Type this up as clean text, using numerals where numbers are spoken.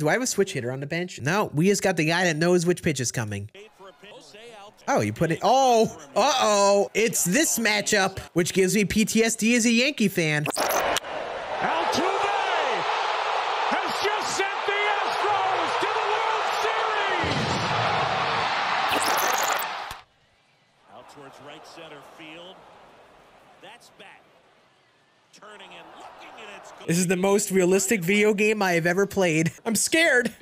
Do I have a switch hitter on the bench? No, we just got the guy that knows which pitch is coming. Oh, you put it. Oh, uh-oh. It's this matchup, which gives me PTSD as a Yankee fan. Altuve has just sent the Astros to the World Series. Out towards right center field. That's back. Turning and looking, and it's good. This is the most realistic video game I have ever played. I'm scared.